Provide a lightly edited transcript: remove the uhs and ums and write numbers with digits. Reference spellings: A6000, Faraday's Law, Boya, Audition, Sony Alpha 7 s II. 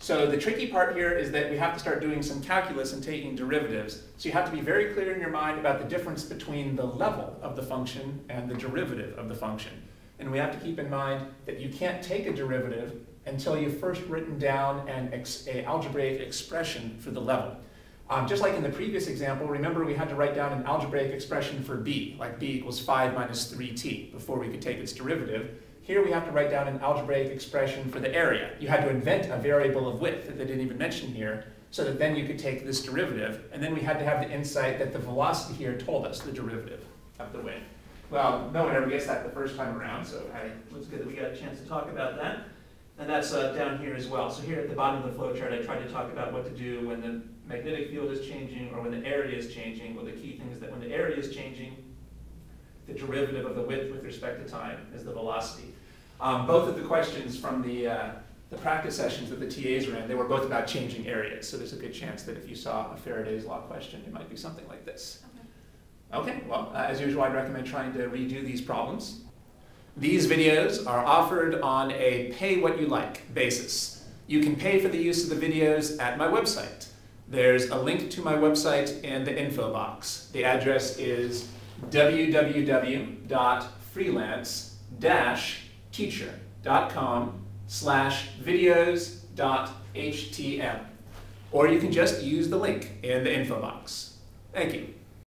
So the tricky part here is that we have to start doing some calculus and taking derivatives. So you have to be very clear in your mind about the difference between the level of the function and the derivative of the function. And we have to keep in mind that you can't take a derivative until you've first written down an algebraic expression for the level. Just like in the previous example, remember we had to write down an algebraic expression for b, like b equals 5 minus 3t, before we could take its derivative. Here we have to write down an algebraic expression for the area. You had to invent a variable of width that they didn't even mention here, so that then you could take this derivative. And then we had to have the insight that the velocity here told us the derivative of the wind. Well, no one ever guessed that the first time around, so it was good that we got a chance to talk about that. And that's down here as well. So here at the bottom of the flowchart, I tried to talk about what to do when the magnetic field is changing or when the area is changing. Well, the key thing is that when the area is changing, the derivative of the width with respect to time is the velocity. Both of the questions from the practice sessions that the TAs ran, they were both about changing areas. So there's a good chance that if you saw a Faraday's Law question, it might be something like this. Okay, well, as usual, I'd recommend trying to redo these problems. These videos are offered on a pay-what-you-like basis. You can pay for the use of the videos at my website. There's a link to my website in the info box. The address is www.freelance-teacher.com/videos.htm, or you can just use the link in the info box. Thank you.